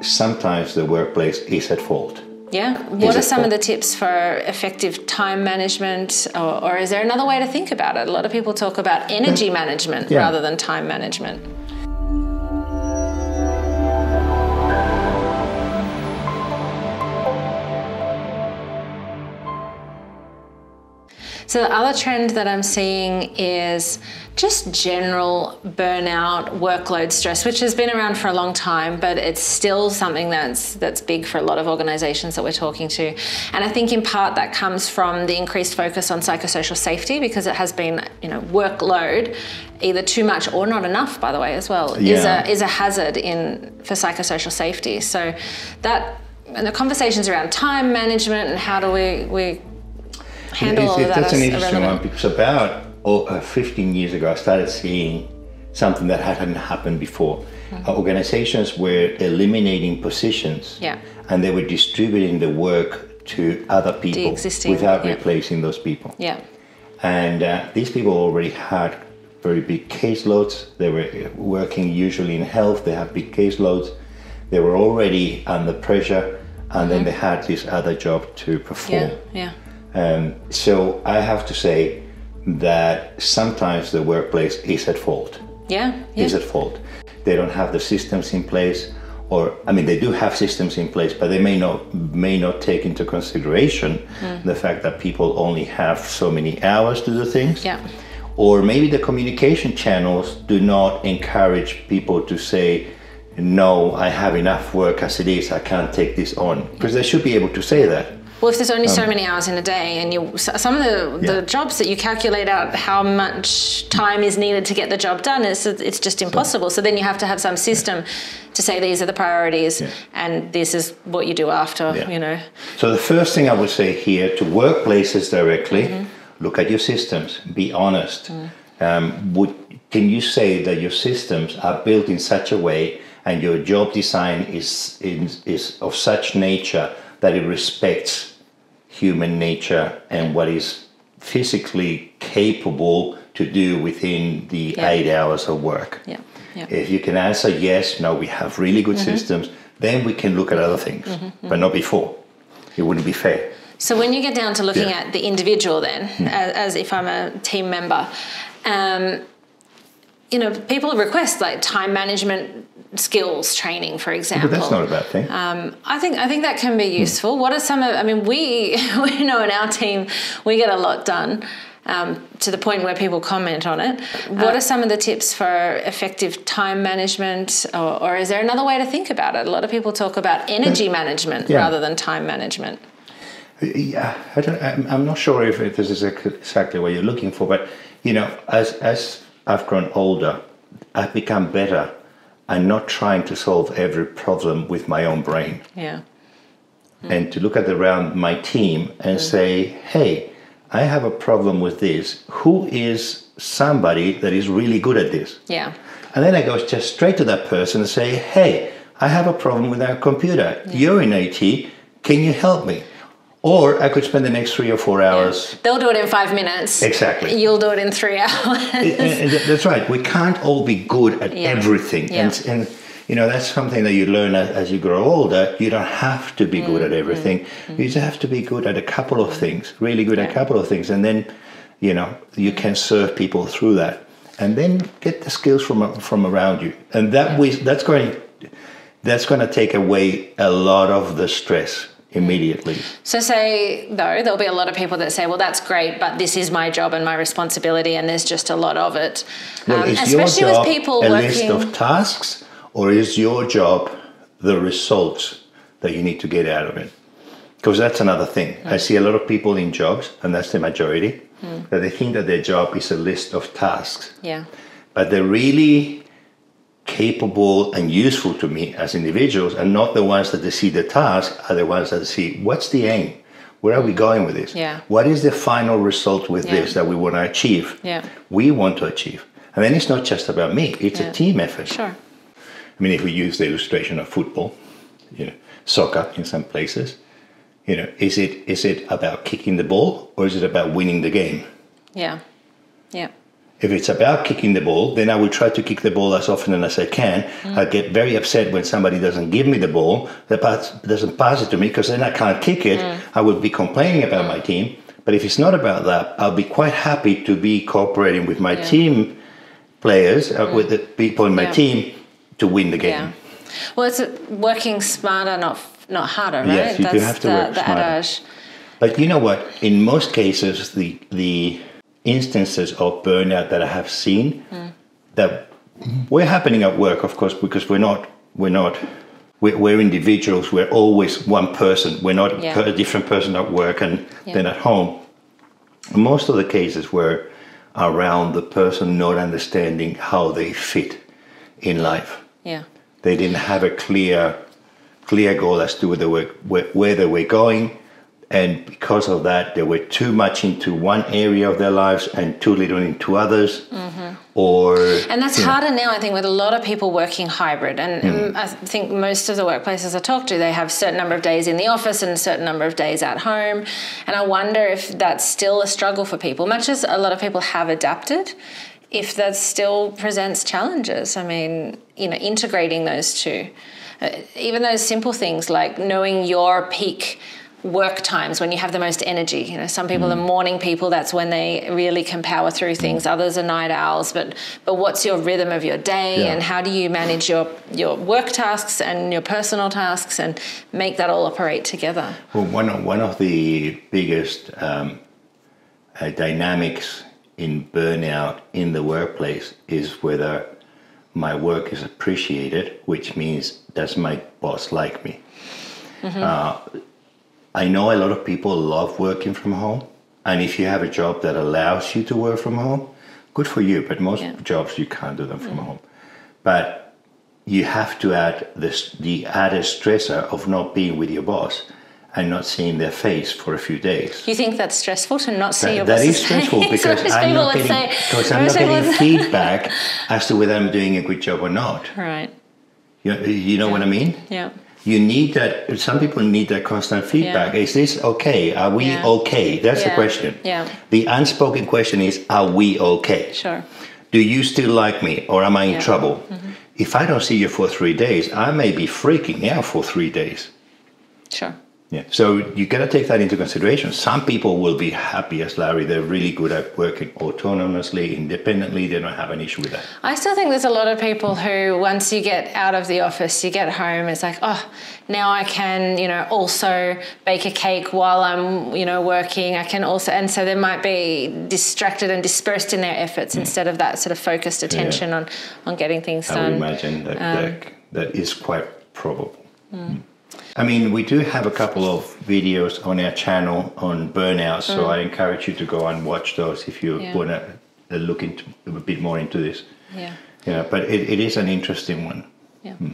Sometimes the workplace is at fault. Yeah. What are some of the tips for effective time management, or is there another way to think about it? A lot of people talk about energy management rather than time management. So the other trend that I'm seeing is just general burnout, workload stress, which has been around for a long time, but it's still something that's big for a lot of organizations that we're talking to. And I think in part that comes from the increased focus on psychosocial safety, because it has been, you know, workload, either too much or not enough, by the way, as well, is a hazard for psychosocial safety. So that, and the conversations around time management and how do we handle all of that. That's an interesting one, because about 15 years ago I started seeing something that hadn't happened before. Mm-hmm. Organizations were eliminating positions and they were distributing the work to other people without replacing those people. Yeah. And these people already had very big caseloads. They were working usually in health, they had big caseloads. They were already under pressure, and then they had this other job to perform. Yeah. So I have to say that sometimes the workplace is at fault. Is at fault. They don't have the systems in place, or I mean, they do have systems in place, but they may not take into consideration the fact that people only have so many hours to do things. Yeah. Or maybe the communication channels do not encourage people to say, no, I have enough work as it is, I can't take this on. Because they should be able to say that. Well, if there's only so many hours in a day, and some of the jobs that you calculate out how much time is needed to get the job done, it's just impossible. So then you have to have some system to say these are the priorities and this is what you do after, you know. So the first thing I would say here to workplaces directly, look at your systems, be honest. Can you say that your systems are built in such a way and your job design is of such nature that it respects human nature and what is physically capable to do within the 8 hours of work? If you can answer yes, no, we have really good systems, then we can look at other things, but not before. It wouldn't be fair. So when you get down to looking at the individual then, as if I'm a team member, you know, people request like time management skills training, for example. But that's not a bad thing. I think that can be useful. What are some of, I mean, we know in our team we get a lot done, to the point where people comment on it. What are some of the tips for effective time management, or is there another way to think about it? A lot of people talk about energy management rather than time management. Yeah, I'm not sure if this is exactly what you're looking for, but you know, as I've grown older, I've become better. I'm not trying to solve every problem with my own brain. And to look at around my team and say, hey, I have a problem with this. Who is somebody that is really good at this? And then I go just straight to that person and say, hey, I have a problem with our computer. You're in IT. Can you help me? Or I could spend the next 3 or 4 hours. They'll do it in 5 minutes. Exactly. You'll do it in 3 hours. That's right. We can't all be good at everything. And you know, that's something that you learn as you grow older. You don't have to be good at everything. You just have to be good at a couple of things, really good at a couple of things. And then, you know, you can serve people through that. And then get the skills from around you. And that that's going to take away a lot of the stress immediately. So say though, there'll be a lot of people that say, well, that's great, but this is my job and my responsibility and there's just a lot of it. Well, is especially your job with people list of tasks, or is your job the results that you need to get out of it? Because that's another thing. I see a lot of people in jobs, and that's the majority, that they think that their job is a list of tasks. But they're really capable and useful to me as individuals, and not the ones that they see the task are the ones that see what's the aim, where are we going with this, what is the final result with this that we want to achieve, and then it's not just about me, it's a team effort. I mean, if we use the illustration of football, you know, soccer in some places, you know, is it about kicking the ball or is it about winning the game? If it's about kicking the ball, then I will try to kick the ball as often as I can. I get very upset when somebody doesn't give me the ball, doesn't pass it to me, because then I can't kick it. I would be complaining about my team. But if it's not about that, I'll be quite happy to be cooperating with my team players, with the people in my team, to win the game. Yeah. Well, it's working smarter, not harder, right? Yes, you have to work smarter. Adage. But you know what? In most cases, the instances of burnout that I have seen that were happening at work, of course, because we're individuals. We're always one person. We're not a different person at work and then at home. Most of the cases were around the person not understanding how they fit in life. Yeah, they didn't have a clear goal as to where they were going. And because of that, they were too much into one area of their lives and too little into others. Mm-hmm. And that's harder now, I think, with a lot of people working hybrid. And I think most of the workplaces I talk to, they have a certain number of days in the office and a certain number of days at home. And I wonder if that's still a struggle for people, much as a lot of people have adapted, if that still presents challenges. I mean, integrating those two. Even those simple things like knowing your peak work times, when you have the most energy. Some people are morning people, that's when they really can power through things. Others are night owls, but what's your rhythm of your day and how do you manage your work tasks and your personal tasks and make that all operate together? Well, one of the biggest dynamics in burnout in the workplace is whether my work is appreciated, which means, does my boss like me? I know a lot of people love working from home, and if you have a job that allows you to work from home, good for you, but most jobs you can't do them from home. But you have to add the added stressor of not being with your boss and not seeing their face for a few days. You think that's stressful, to not see your boss? That is stressful, because I'm not getting feedback as to whether I'm doing a good job or not. Right. You know what I mean? Yeah. You need that. Some people need that constant feedback. Is this okay? Are we okay? That's the question. Yeah. The unspoken question is, are we okay? Sure. Do you still like me, or am I in trouble? If I don't see you for 3 days, I may be freaking out for 3 days. Sure. Yeah. So you got to take that into consideration. Some people will be happy as Larry. They're really good at working autonomously, independently. They don't have an issue with that. I still think there's a lot of people who, once you get out of the office, you get home, it's like, oh, now I can, also bake a cake while I'm, working. I can also, and so they might be distracted and dispersed in their efforts instead of that sort of focused attention on getting things done. I would imagine that is quite probable. I mean, we do have a couple of videos on our channel on burnout, so I encourage you to go and watch those if you want to look a bit more into this. Yeah. But it is an interesting one. Yeah.